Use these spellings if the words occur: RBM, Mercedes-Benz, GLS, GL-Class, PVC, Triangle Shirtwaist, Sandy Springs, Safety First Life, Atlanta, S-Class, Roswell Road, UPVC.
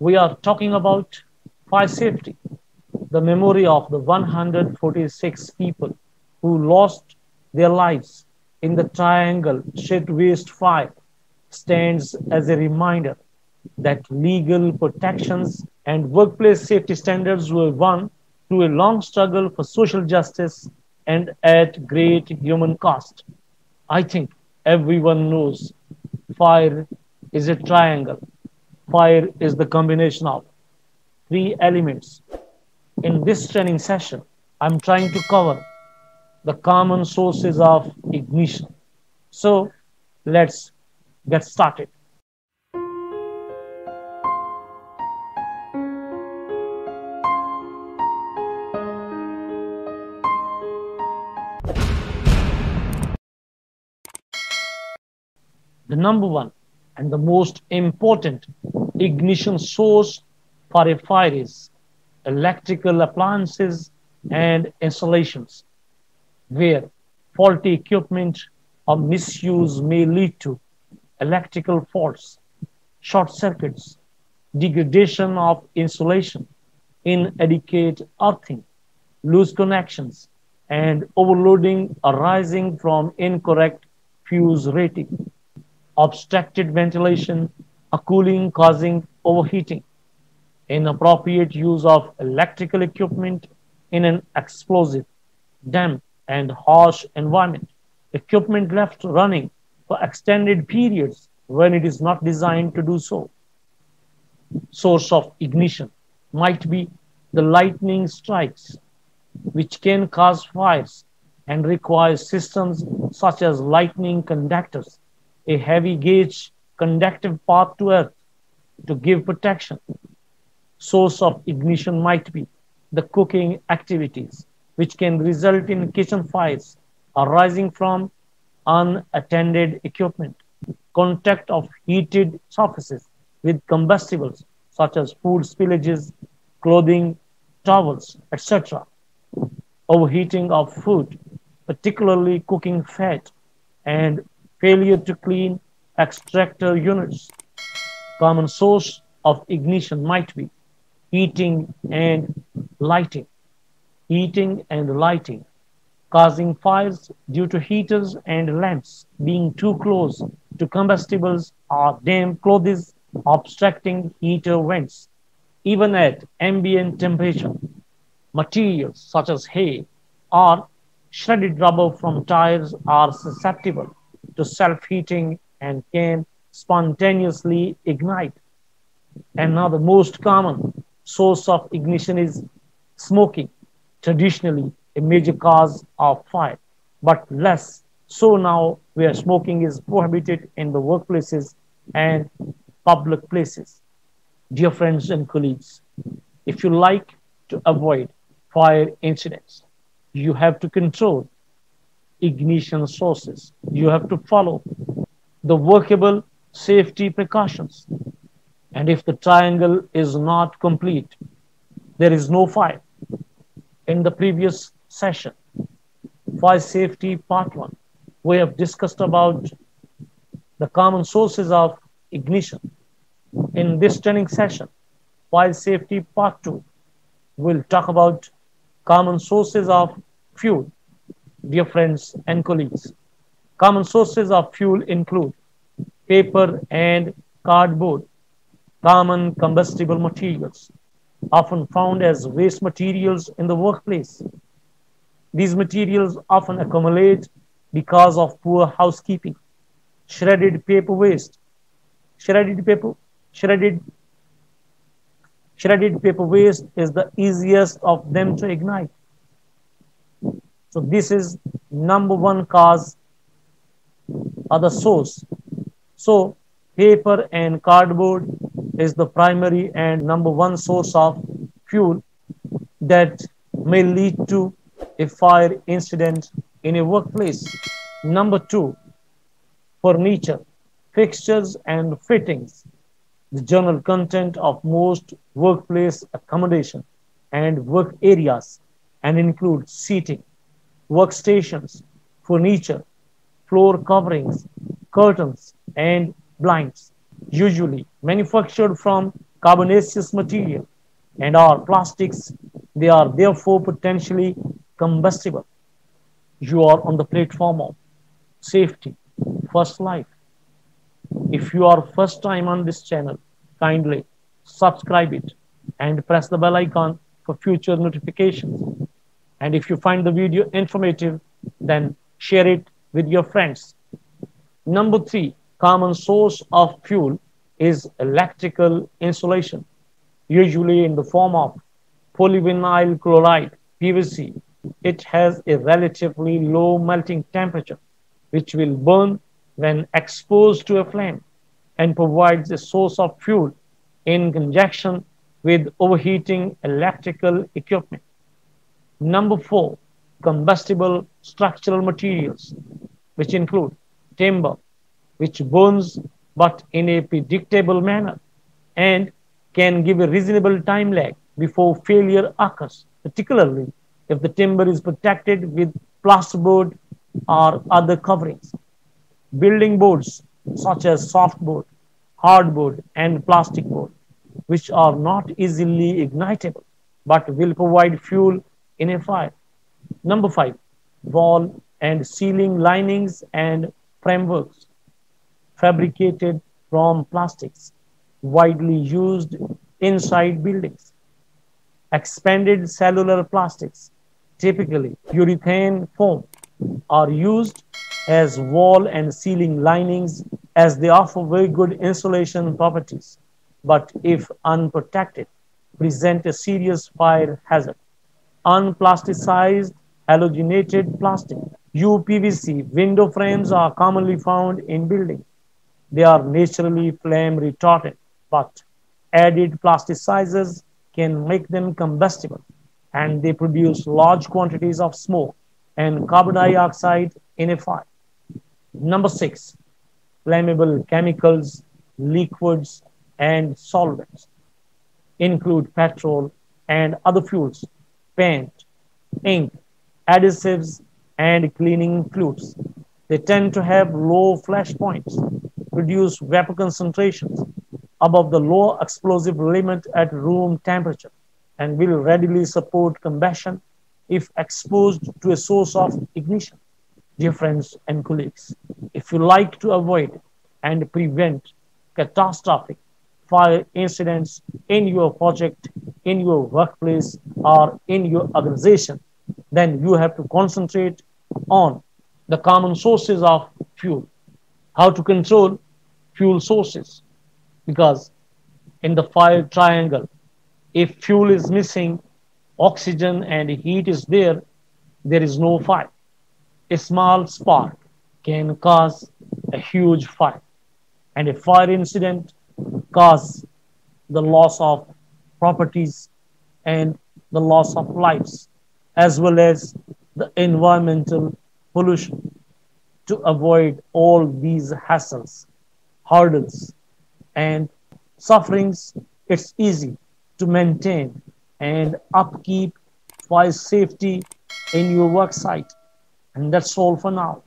we are talking about fire safety, the memory of the 146 people who lost their lives in the Triangle Shirtwaist fire stands as a reminder that legal protections and workplace safety standards were won through a long struggle for social justice and at great human cost. I think everyone knows fire is a triangle. Fire is the combination of three elements. In this training session, I'm trying to cover the common sources of ignition. So let's get started. The number one and the most important ignition source for a fire is electrical appliances and installations, where faulty equipment or misuse may lead to electrical faults, short circuits, degradation of insulation, inadequate earthing, loose connections, and overloading arising from incorrect fuse rating, obstructed ventilation or cooling causing overheating, inappropriate use of electrical equipment in an explosive, damp, and harsh environment, equipment left running for extended periods when it is not designed to do so. Source of ignition might be the lightning strikes, which can cause fires and require systems such as lightning conductors, a heavy gauge conductive path to earth to give protection. Source of ignition might be the cooking activities, which can result in kitchen fires arising from unattended equipment, contact of heated surfaces with combustibles such as food spillages, clothing, towels, etc., overheating of food, particularly cooking fat, and failure to clean extractor units. Common source of ignition might be heating and lighting. Heating and lighting causing fires due to heaters and lamps being too close to combustibles or damp clothes, obstructing heater vents, even at ambient temperature. Materials such as hay or shredded rubber from tires are susceptible to self-heating and can spontaneously ignite. And now the most common source of ignition is smoking, traditionally a major cause of fire, but less so now where smoking is prohibited in the workplaces and public places. Dear friends and colleagues, if you like to avoid fire incidents, you have to control ignition sources. You have to follow the workable safety precautions. And if the triangle is not complete, there is no fire. In the previous session, Fire Safety Part 1, we have discussed about the common sources of ignition. In this training session, Fire Safety Part 2, we'll talk about common sources of fuel. Dear friends and colleagues, common sources of fuel include paper and cardboard, common combustible materials, often found as waste materials in the workplace. These materials often accumulate because of poor housekeeping, shredded paper waste, shredded paper waste is the easiest of them to ignite. So this is number one cause or the source. So paper and cardboard is the primary and number one source of fuel that may lead to a fire incident in a workplace. Number two, furniture, fixtures and fittings, the general content of most workplace accommodation and work areas, and includes seating, workstations, furniture, floor coverings, curtains, and blinds, usually manufactured from carbonaceous material and are plastics, they are therefore potentially combustible. You are on the platform of Safety First Life. If you are first time on this channel, kindly subscribe it and press the bell icon for future notifications. And if you find the video informative, then share it with your friends. Number 3, common source of fuel is electrical insulation, usually in the form of polyvinyl chloride, PVC. It has a relatively low melting temperature, which will burn when exposed to a flame and provides a source of fuel in conjunction with overheating electrical equipment. Number 4, combustible structural materials, which include timber, which burns but in a predictable manner and can give a reasonable time lag before failure occurs, particularly if the timber is protected with plasterboard or other coverings. Building boards such as softboard, hardboard, and plastic board, which are not easily ignitable but will provide fuel in a fire. Number 5, wall and ceiling linings and frameworks fabricated from plastics, widely used inside buildings. Expanded cellular plastics, typically urethane foam, are used as wall and ceiling linings as they offer very good insulation properties, but if unprotected, present a serious fire hazard. Unplasticized halogenated plastic, UPVC window frames are commonly found in buildings. They are naturally flame retardant, but added plasticizers can make them combustible, and they produce large quantities of smoke and carbon dioxide in a fire. Number 6, flammable chemicals, liquids, and solvents include petrol and other fuels, paint, ink, adhesives, and cleaning fluids. They tend to have low flash points, produce vapor concentrations above the low explosive limit at room temperature, and will readily support combustion if exposed to a source of ignition. Dear friends and colleagues, if you like to avoid and prevent catastrophic fire incidents in your project, in your workplace, or in your organization, then you have to concentrate on the common sources of fuel, how to control fuel sources. Because in the fire triangle, if fuel is missing, oxygen and heat is there, there is no fire. A small spark can cause a huge fire, and a fire incident causes the loss of properties and the loss of lives, as well as the environmental pollution. To avoid all these hassles, hurdles, and sufferings, it's easy to maintain and upkeep fire safety in your work site. And that's all for now.